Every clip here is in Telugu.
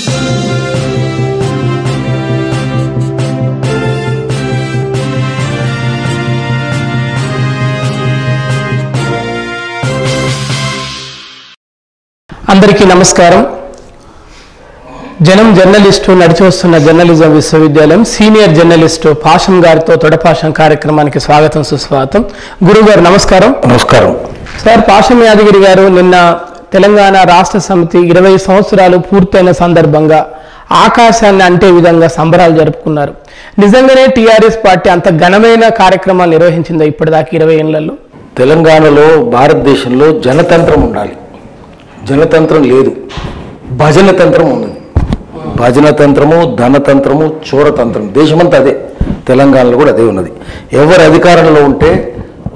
अंदर की नमस्कार जनम जर्नलिस्ट नड़चोस्तुन्न जर्नलिज्म विश्वविद्यालय सीनियर जर्नलिस्ट पाशम गारितो तोडपाशम कार्यक्रम की स्वागत सुस्वागतम गुरुगारु नमस्कार नमस्कार सर पाशम यादगिरी गारु निन्न तेलंगाणा राष्ट्र समिति 20 సంవత్సరాలు పూర్తైన సందర్భంగా ఆకాశాన్ని అంటే విధంగా సంబరాలు జరుపుకున్నారు నిజంగానే టిఆర్ఎస్ పార్టీ అంత ఘనమైన కార్యక్రమాలు నిర్వహించింది ఇప్పటిదాకా 20 ఏళ్లలో తెలంగాణలో భారతదేశంలో జనతంత్రం ఉండాలి जनतंत्रం లేదు భజనతంత్రం ఉంది భజనతంత్రము ధనతంత్రము చోరతంత్రం దేశమంతా అదే తెలంగాణలో కూడా అదే ఉన్నది ఎవరు అధికారంలో ఉంటే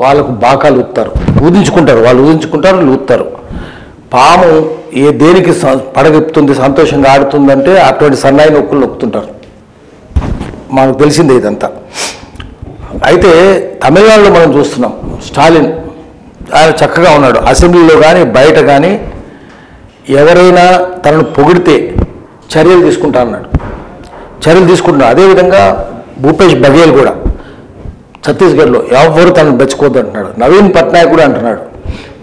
వాళ్ళకు బాకాలు ఊదుతారు ఊదించుకుంటారు వాళ్ళు ఊదించుకుంటారు ఊదుతారు పాము ఏ దేనికి పడగెత్తుతుంది సంతోషంగా ఆడుతుంది అంటే అటువంటి సన్నాయి నొక్కులు నొక్కుతుంటారు మనకు తెలిసిందే ఇదంతా అయితే తమిళనాడులో మనం చూస్తున్నాం స్టాలిన్ ఆయన చక్కగా ఉన్నాడు అసెంబ్లీలో గాని బయట గాని ఎవరైనా తనను పొగిడితే చర్యలు తీసుకుంటా అన్నాడు చర్యలు తీసుకుంటున్నాడు అదేవిధంగా భూపేష్ బఘేల్ కూడా ఛత్తీస్గఢ్లో ఎవరు తనను మెచ్చుకోవద్దు అంటున్నాడు నవీన్ పట్నాయక్ కూడా అంటున్నాడు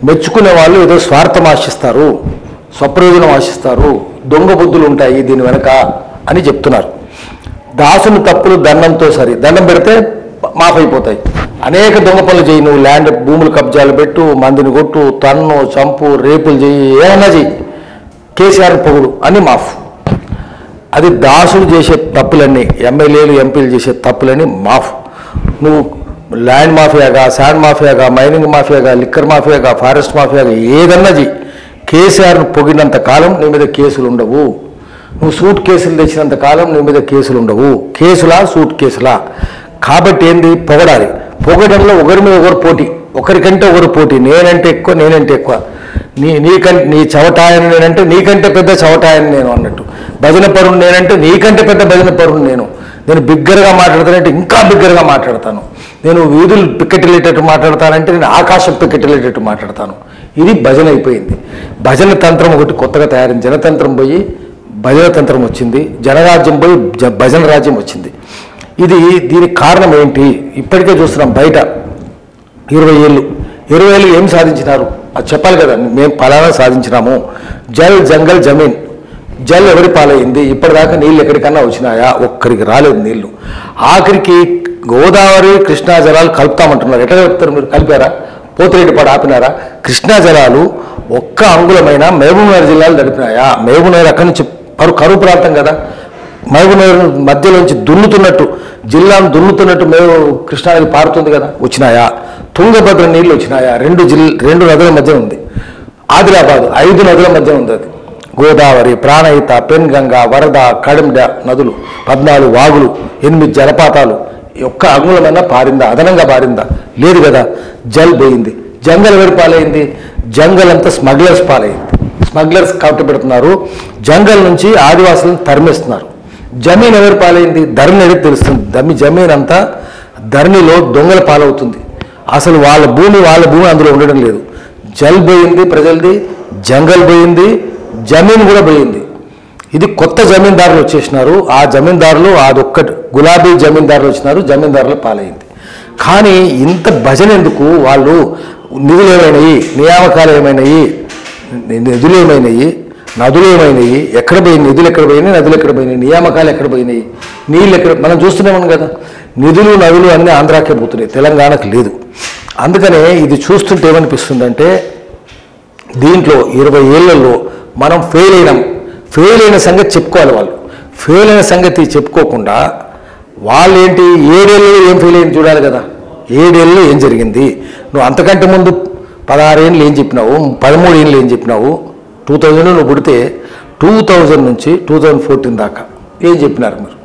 మెచ్చుకునే వాళ్ళు ఏదో స్వార్థం ఆశిస్తారు స్వప్రయోజనం ఆశిస్తారు దొంగ బుద్ధులు ఉంటాయి దీని వెనక అని చెప్తున్నారు దాసుని తప్పులు దండంతో సరి దండం పెడితే మాఫ్ అయిపోతాయి అనేక దొంగ పనులు చేయి నువ్వు ల్యాండ్ భూములు కబ్జాలు పెట్టు మందిని కొట్టు తన్ను చంపు రేపులు చేయి ఏమైనా చెయ్యి కేసీఆర్ పొగుడు అని మాఫ్ అది దాసులు చేసే తప్పులన్నీ ఎమ్మెల్యేలు ఎంపీలు చేసే తప్పులని మాఫ్ నువ్వు ల్యాండ్ మాఫియాగా శాండ్ మాఫియాగా మైనింగ్ మాఫియాగా లిక్కర్ మాఫియాగా ఫారెస్ట్ మాఫియాగా ఏదన్నా చెయ్యి కేసీఆర్ను పొగినంత కాలం నీ మీద కేసులు ఉండవు నువ్వు సూట్ కేసులు తెచ్చినంత కాలం నీ మీద కేసులు ఉండవు కేసులా సూట్ కేసులా కాబట్టి ఏంది పొగడాలి పొగడంలో ఒకరి మీద ఒకరు పోటీ ఒకరికంటే ఒకరు పోటీ నేనంటే ఎక్కువ నీ చవటాయని నేనంటే నీకంటే పెద్ద చవటాయని నేను అన్నట్టు భజన పరుడు నేనంటే నీకంటే పెద్ద భజన పరుడు నేను బిగ్గరగా మాట్లాడతానంటే ఇంకా బిగ్గరగా మాట్లాడతాను నేను వీధులు పిక్కెట్టిలేటట్టు మాట్లాడతానంటే నేను ఆకాశం పిక్కెట్టిలేటట్టు మాట్లాడతాను ఇది భజన అయిపోయింది భజన తంత్రం ఒకటి కొత్తగా తయారైంది జనతంత్రం పోయి భజన తంత్రం వచ్చింది జనరాజ్యం పోయి భజన రాజ్యం వచ్చింది ఇది దీనికి కారణం ఏంటి ఇప్పటికే చూస్తున్నాం బయట 20 ఏళ్ళు ఏం సాధించినారు అది చెప్పాలి కదా మేము ఫలానా సాధించినాము జల్ జంగల్ జమీన్ జల్ ఎవరి పాలైంది ఇప్పటిదాకా నీళ్ళు ఎక్కడికన్నా వచ్చినాయా ఒక్కరికి రాలేదు నీళ్ళు ఆఖరికి గోదావరి కృష్ణా జలాలు కలుపుతామంటున్నారు ఎట్లా కలుపుతారు మీరు కలిపారా పోతిరెడ్డిపాడు ఆపినారా కృష్ణా జలాలు ఒక్క అంగుళమైన మహబూబ్నగర్ జిల్లాలు నడిపినాయా మహబూబ్నగర్ అక్కడి నుంచి కరువు ప్రాంతం కదా మహబూబ్నగర్ మధ్యలోంచి దున్నుతున్నట్టు జిల్లాను దున్నుతున్నట్టు మేము కృష్ణానది పారుతుంది కదా వచ్చినాయా తుంగభద్ర నీళ్ళు వచ్చినాయా రెండు నదుల మధ్య ఉంది ఆదిలాబాద్ 5 నదుల మధ్య ఉంది అది గోదావరి ప్రాణహిత పెన్గంగ వరద కడెండ నదులు 14 వాగులు 8 జలపాతాలు ఒక్క అంగుళమైనా పారిందా అదనంగా పారిందా లేదు కదా జల్ పోయింది జంగల్ ఎవరి పాలైంది జంగల్ అంతా స్మగ్లర్స్ పాలైంది స్మగ్లర్స్ కట్టు పెడుతున్నారు జంగల్ నుంచి ఆదివాసులను తరిమేస్తున్నారు జమీన్ ఎవరు పాలైంది ధరణి అనేది తెలుస్తుంది జమీన్ అంతా ధరణిలో దొంగల పాలవుతుంది అసలు వాళ్ళ భూమి అందులో ఉండడం లేదు జల్ పోయింది ప్రజలది జంగల్ పోయింది జమీన్ కూడా పోయింది ఇది కొత్త జమీందారులు వచ్చేసినారు ఆ జమీందారులు అదొక్కటి గులాబీ జమీందారులు వచ్చినారు జమీందారుల పాలైంది కానీ ఇంత భజన ఎందుకు వాళ్ళు నిధులు ఏమైనాయి నియామకాలు ఏమైనాయి నిధులు ఏమైనాయి నదులు ఏమైనాయి ఎక్కడ పోయినాయి నిధులు ఎక్కడ పోయినాయి నదులు ఎక్కడ పోయినాయి నియామకాలు ఎక్కడ పోయినాయి నీళ్ళు ఎక్కడ మనం చూస్తున్నాం కదా నిధులు నదులు అన్నీ ఆంధ్రాకే పోతున్నాయి తెలంగాణకు లేదు అందుకనే ఇది చూస్తుంటే ఏమనిపిస్తుందంటే దీంట్లో 20 ఏళ్లలో మనం ఫెయిల్ అయిన సంగతి చెప్పుకోవాలి వాళ్ళు ఫెయిల్ అయిన సంగతి చెప్పుకోకుండా వాళ్ళు ఏంటి 7 ఏళ్ళలో ఏం ఫెయిల్ అయింది చూడాలి కదా 7 ఏళ్ళలో ఏం జరిగింది నువ్వు అంతకంటే ముందు 16 ఏళ్ళు ఏం చెప్పినావు 13 ఏళ్ళు ఏం చెప్పినావు 2000 నువ్వు పుడితే 2000 నుంచి 2014 దాకా ఏం చెప్పినారు మీరు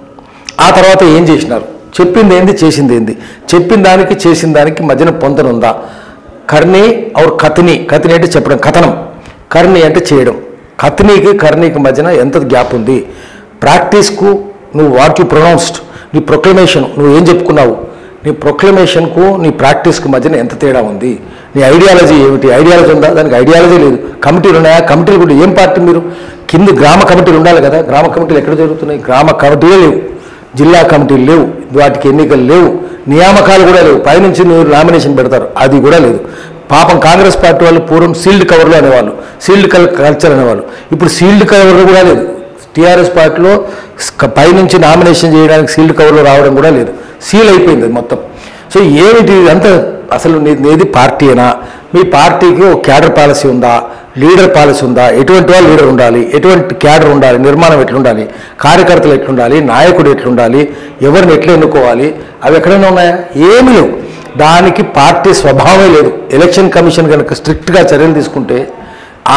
ఆ తర్వాత ఏం చేసినారు చెప్పింది ఏంది చేసింది ఏంది చెప్పిన దానికి చేసిన దానికి మధ్యన పొంతన ఉందా కర్ణి ఔర్ కథని అంటే చెప్పడం కథనం కర్ణి అంటే చేయడం కర్ణికి మధ్యన ఎంత గ్యాప్ ఉంది ప్రాక్టీస్కు నువ్వు వాట్ యు ప్రొనౌన్స్డ్ నీ ప్రొక్లమేషన్ నువ్వు ఏం చెప్పుకున్నావు నీ ప్రొక్లమేషన్కు నీ ప్రాక్టీస్కు మధ్యన ఎంత తేడా ఉంది నీ ఐడియాలజీ ఏమిటి ఐడియాలజీ ఉందా దానికి ఐడియాలజీ లేదు కమిటీలు ఉన్నాయా కమిటీలు కూడా ఏం పార్టీ మీరు కింద గ్రామ కమిటీలు ఉండాలి కదా, గ్రామ కమిటీలు ఎక్కడ జరుగుతున్నాయి? గ్రామ కమిటీలు లేవు, జిల్లా కమిటీలు లేవు, వాటికి ఎన్నికలు లేవు, నియామకాలు కూడా లేవు, పైనుంచి మీరు నామినేషన్ పెడతారు అది కూడా లేదు. పాపం కాంగ్రెస్ పార్టీ వాళ్ళు పూర్వం సీల్డ్ కవర్లు అనేవాళ్ళు, సీల్డ్ కల్చర్ అనేవాళ్ళు, ఇప్పుడు సీల్డ్ కవర్లు కూడా లేదు. టీఆర్ఎస్ పార్టీలో పైనుంచి నామినేషన్ చేయడానికి సీల్డ్ కవర్లు రావడం కూడా లేదు, సీల్ అయిపోయింది మొత్తం. సో ఏమిటి అంత అసలు? నీది పార్టీనా? మీ పార్టీకి ఒక క్యాడర్ పాలసీ ఉందా? లీడర్ పాలసీ ఉందా? ఎటువంటి వాళ్ళు లీడర్ ఉండాలి, ఎటువంటి క్యాడర్ ఉండాలి, నిర్మాణం ఎట్లుండాలి, కార్యకర్తలు ఎట్లుండాలి, నాయకుడు ఎట్లుండాలి, ఎవరిని ఎట్లా ఎన్నుకోవాలి, అవి ఎక్కడైనా ఉన్నాయా? ఏమి లేవు. దానికి పార్టీ స్వభావమే లేదు. ఎలక్షన్ కమిషన్ కనుక స్ట్రిక్ట్గా చర్యలు తీసుకుంటే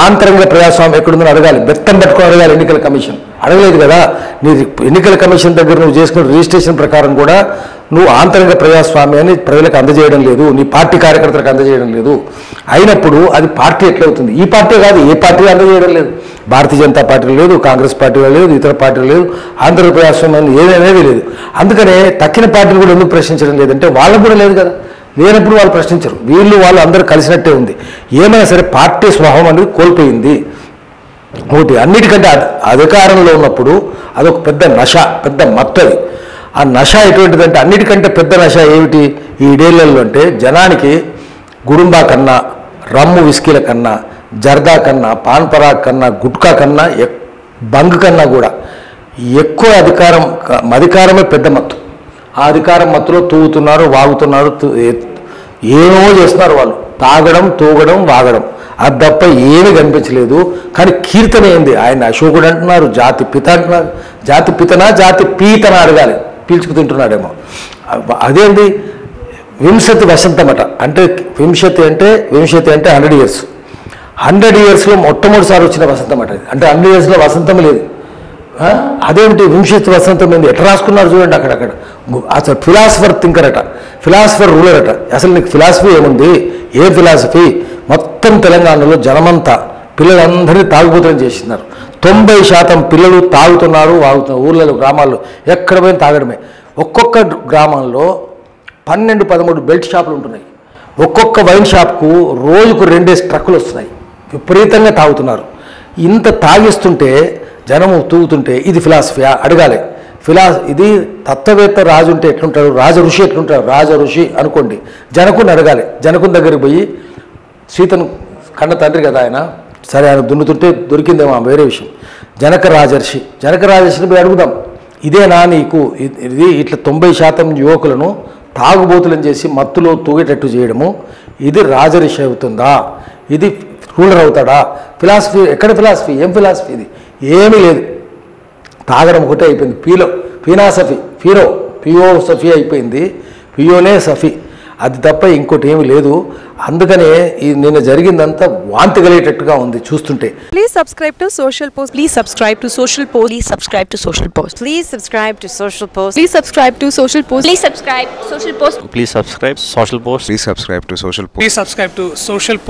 ఆంతరంగ ప్రజాస్వామ్యం ఎక్కడుందని అడగాలి, బెత్తం పెట్టుకుని అడగాలి. ఎన్నికల కమిషన్ అడగలేదు కదా. నీ ఎన్నికల కమిషన్ దగ్గర నువ్వు చేసుకున్న రిజిస్ట్రేషన్ ప్రకారం కూడా నువ్వు ఆంతరంగ ప్రజాస్వామ్యాన్ని ప్రజలకు అందజేయడం లేదు, నీ పార్టీ కార్యకర్తలకు అందజేయడం లేదు. అయినప్పుడు అది పార్టీ ఎట్లవుతుంది? ఈ పార్టీ కాదు, ఏ పార్టీ అందజేయడం లేదు. భారతీయ జనతా పార్టీ లేదు, కాంగ్రెస్ పార్టీ లేదు, ఇతర పార్టీలు లేదు, ఆంధ్ర ప్రజాస్వామ్యాన్ని ఏదనేది లేదు. అందుకనే తక్కిన పార్టీలు కూడా ఎందుకు ప్రశ్నించడం లేదంటే వాళ్ళకు కూడా లేదు కదా. లేనప్పుడు వాళ్ళు ప్రశ్నించరు, వీళ్ళు వాళ్ళు అందరూ కలిసినట్టే ఉంది. ఏమైనా సరే పార్టీ స్వభావం అనేది కోల్పోయింది. ఒకటి అన్నిటికంటే అధికారంలో ఉన్నప్పుడు అదొక పెద్ద నష, పెద్ద మత్తది. ఆ నష ఎటువంటిదంటే అన్నిటికంటే పెద్ద నష ఏమిటి ఈ డేళ్లలో అంటే, జనానికి గుడుంబా కన్నా, రమ్ము విస్కీల కన్నా, జర్దా కన్నా, పాన్పరా కన్నా, గుట్కా కన్నా, బంగ్ కన్నా కూడా ఎక్కువ అధికారమే పెద్ద మత్తు. ఆ అధికారం మత్తులో తూగుతున్నారు, వాగుతున్నారు, ఏమో చేస్తున్నారు వాళ్ళు. తాగడం, తూగడం, వాగడం అది తప్ప ఏమీ కనిపించలేదు. కానీ కీర్తన ఏంది? ఆయన అశోకుడు అంటున్నారు, జాతి పిత అంటున్నారు. జాతి పితనా జాతి పీతన అడగాలి, పీల్చుకు తింటున్నాడేమో. అదేంది? వింశతి వసంతమట అంటే, వింశతి అంటే 100 years. 100 yearsలో మొట్టమొదటిసారి వచ్చిన వసంతమట ఇది. అంటే 100 yearsలో వసంతం లేదు. అదేమిటి వింశతి వసంతం ఏంది? ఎట్లా రాసుకున్నారు చూడండి అక్కడక్కడ. అసలు ఫిలాసఫర్ థింకర్ అట, ఫిలాసఫర్ రూలర్ అట. అసలు నీకు ఫిలాసఫీ ఏముంది? ఏ ఫిలాసఫీ? మొత్తం తెలంగాణలో జనమంతా పిల్లలందరినీ తాగుబోతులు చేస్తున్నారు. 90% పిల్లలు తాగుతున్నారు, వాగుతున్నారు. ఊళ్ళలో, గ్రామాల్లో ఎక్కడ పోయినా తాగడమే. ఒక్కొక్క గ్రామంలో 12-13 బెల్ట్ షాపులు ఉంటున్నాయి. ఒక్కొక్క వైన్ షాప్కు రోజుకు 2 ట్రక్కులు వస్తున్నాయి. విపరీతంగా తాగుతున్నారు. ఇంత తాగిస్తుంటే, జనము తూగుతుంటే ఇది ఫిలాసఫీయా అడగాలి. ఇది తత్వవేత్త రాజు ఉంటే ఎట్లుంటాడు, రాజ ఋషి ఎట్లుంటాడు, రాజ ఋషి అనుకోండి. జనకుని అడగాలి. జనకుని దగ్గరికి పోయి, సీతను కన్న తండ్రి కదా ఆయన, సరే ఆయన దున్నుతుంటే దొరికిందేమో వేరే విషయం, జనక రాజర్షి, జనక రాజర్షిని పోయి అడుగుదాం, ఇదేనా నీకు ఇది ఇట్లా 90% యువకులను తాగుబోతులను చేసి మత్తులో తూగేటట్టు చేయడము, ఇది రాజర్షి అవుతుందా, ఇది రూలర్ అవుతాడా? ఫిలాసఫీ ఎక్కడ? ఫిలాసఫీ ఏం ఫిలాసఫీ? ఇది ఏమీ లేదు. తాగడం ఒకటే అయిపోయింది. పియో సఫీ అయిపోయింది, పియోనే సఫీ. అది తప్ప ఇంకోటి ఏమీ లేదు. అందుకనే నిన్న జరిగిందంతా వాంతి కలిగేటట్టుగా ఉంది చూస్తుంటే. Please subscribe to social post.